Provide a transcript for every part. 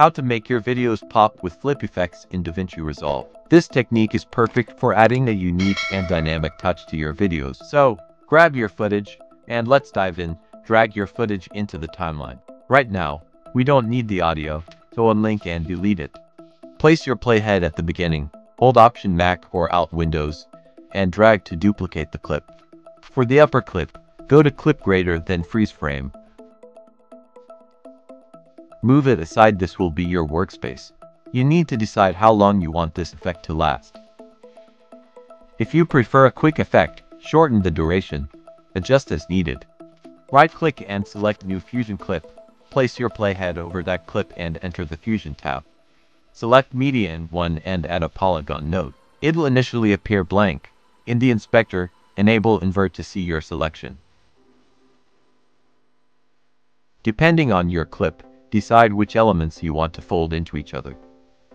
How to make your videos pop with flip effects in DaVinci Resolve. This technique is perfect for adding a unique and dynamic touch to your videos. So, grab your footage, and let's dive in. Drag your footage into the timeline. Right now, we don't need the audio, so unlink and delete it. Place your playhead at the beginning. Hold Option Mac or Alt Windows, and drag to duplicate the clip. For the upper clip, go to Clip Greater than Freeze Frame. Move it aside. This will be your workspace. You need to decide how long you want this effect to last. If you prefer a quick effect, shorten the duration. Adjust as needed. Right-click and select New Fusion Clip. Place your playhead over that clip and enter the Fusion tab. Select Median 1 and add a polygon node. It'll initially appear blank. In the inspector, enable Invert to see your selection. Depending on your clip, decide which elements you want to fold into each other.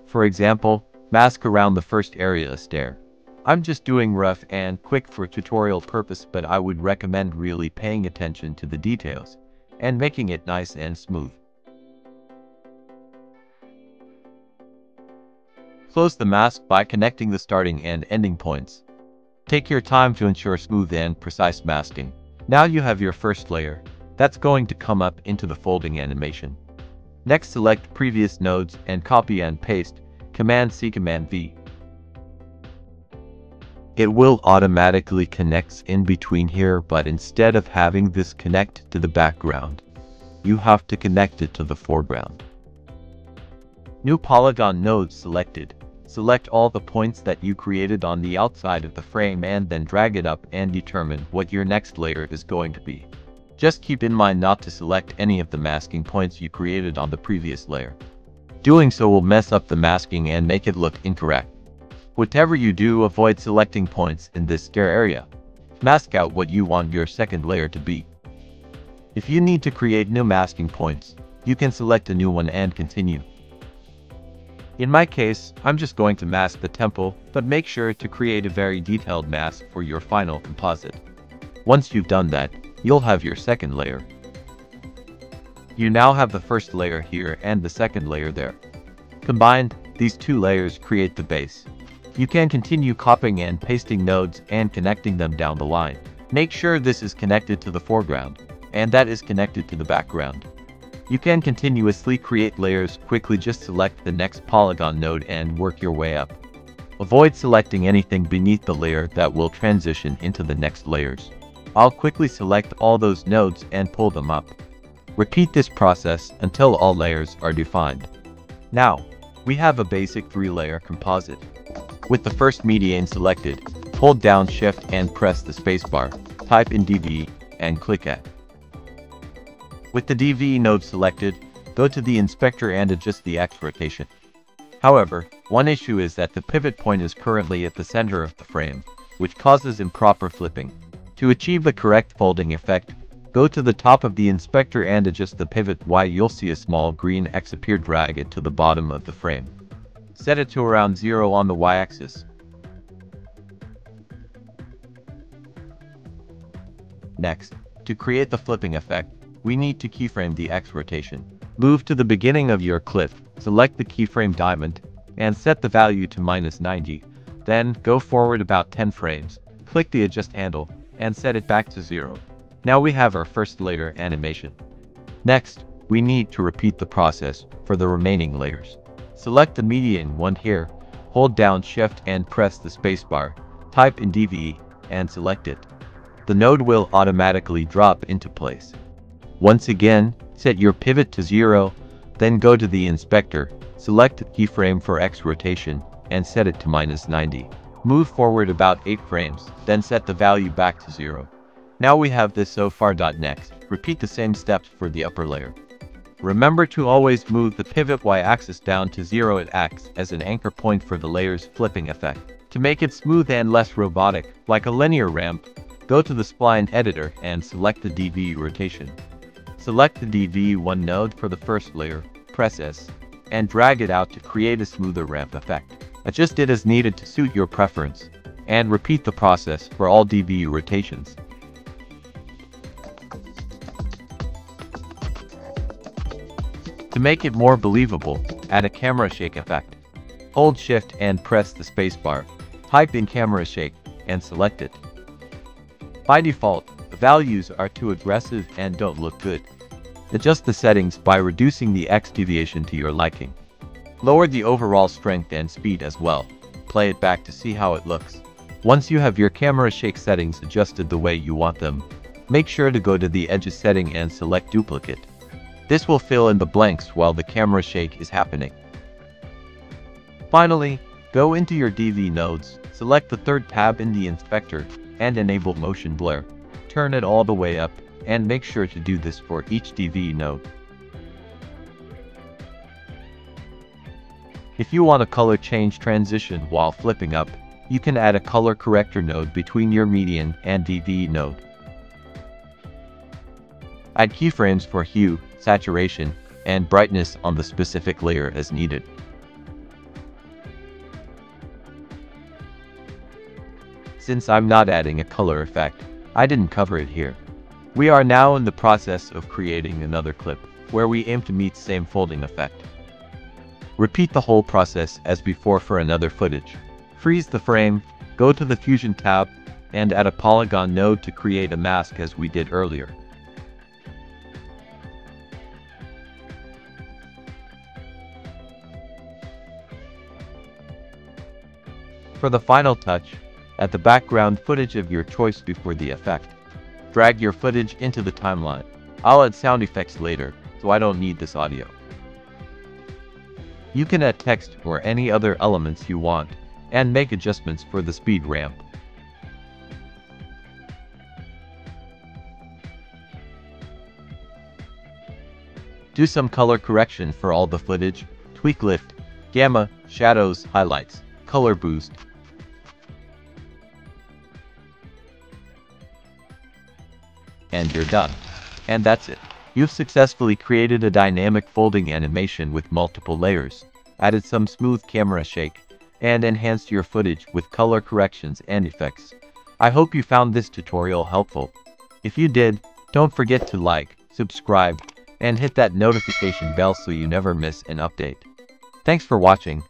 For example, mask around the first area a stair. I'm just doing rough and quick for tutorial purpose, but I would recommend really paying attention to the details and making it nice and smooth. Close the mask by connecting the starting and ending points. Take your time to ensure smooth and precise masking. Now you have your first layer. That's going to come up into the folding animation. Next, select previous nodes and copy and paste, Command-C, Command-V. It will automatically connect in between here, but instead of having this connect to the background, you have to connect it to the foreground. New polygon node selected. Select all the points that you created on the outside of the frame and then drag it up and determine what your next layer is going to be. Just keep in mind not to select any of the masking points you created on the previous layer. Doing so will mess up the masking and make it look incorrect. Whatever you do, avoid selecting points in this stair area. Mask out what you want your second layer to be. If you need to create new masking points, you can select a new one and continue. In my case, I'm just going to mask the temple, but make sure to create a very detailed mask for your final composite. Once you've done that, you'll have your second layer. You now have the first layer here and the second layer there. Combined, these two layers create the base. You can continue copying and pasting nodes and connecting them down the line. Make sure this is connected to the foreground, and that is connected to the background. You can continuously create layers quickly. Just select the next polygon node and work your way up. Avoid selecting anything beneath the layer that will transition into the next layers. I'll quickly select all those nodes and pull them up. Repeat this process until all layers are defined. Now, we have a basic three-layer composite. With the first median selected, hold down Shift and press the spacebar, type in DVE, and click Add. With the DVE node selected, go to the inspector and adjust the X rotation. However, one issue is that the pivot point is currently at the center of the frame, which causes improper flipping. To achieve the correct folding effect, go to the top of the inspector and adjust the pivot Y. You'll see a small green X appear. Drag it to the bottom of the frame. Set it to around 0 on the Y-axis. Next, to create the flipping effect, we need to keyframe the X rotation. Move to the beginning of your clip, select the keyframe diamond, and set the value to -90. Then, go forward about 10 frames, click the adjust handle, and set it back to 0. Now we have our first layer animation. Next, we need to repeat the process for the remaining layers. Select the median one here, hold down Shift and press the spacebar, type in DVE, and select it. The node will automatically drop into place. Once again, set your pivot to 0, then go to the inspector, select the keyframe for X rotation, and set it to -90. Move forward about 8 frames, then set the value back to 0. Now we have this so far. Next, repeat the same steps for the upper layer. Remember to always move the pivot Y-axis down to 0. It acts as an anchor point for the layer's flipping effect. To make it smooth and less robotic, like a linear ramp, go to the spline editor and select the DVE rotation. Select the DVE1 node for the first layer, press S, and drag it out to create a smoother ramp effect. Adjust it as needed to suit your preference, and repeat the process for all DVE rotations. To make it more believable, Add a camera shake effect. Hold shift and press the spacebar. Type in camera shake and select it. By default, the values are too aggressive and don't look good. Adjust the settings by reducing the X deviation to your liking. Lower the overall strength and speed as well. Play it back to see how it looks. Once you have your camera shake settings adjusted the way you want them, make sure to go to the edges setting and select duplicate. This will fill in the blanks while the camera shake is happening. Finally, go into your DV nodes, select the third tab in the inspector, and enable motion blur. Turn it all the way up, and make sure to do this for each DV node. If you want a color change transition while flipping up, you can add a color corrector node between your median and DV node. Add keyframes for hue, saturation, and brightness on the specific layer as needed. Since I'm not adding a color effect, I didn't cover it here. We are now in the process of creating another clip, where we aim to meet same folding effect. Repeat the whole process as before for another footage. Freeze the frame, go to the Fusion tab, and add a polygon node to create a mask as we did earlier. For the final touch, add the background footage of your choice before the effect. Drag your footage into the timeline. I'll add sound effects later, so I don't need this audio. You can add text or any other elements you want, and make adjustments for the speed ramp. Do some color correction for all the footage, tweak lift, gamma, shadows, highlights, color boost. And you're done. And that's it. You've successfully created a dynamic folding animation with multiple layers, added some smooth camera shake, and enhanced your footage with color corrections and effects. I hope you found this tutorial helpful. If you did, don't forget to like, subscribe, and hit that notification bell so you never miss an update. Thanks for watching.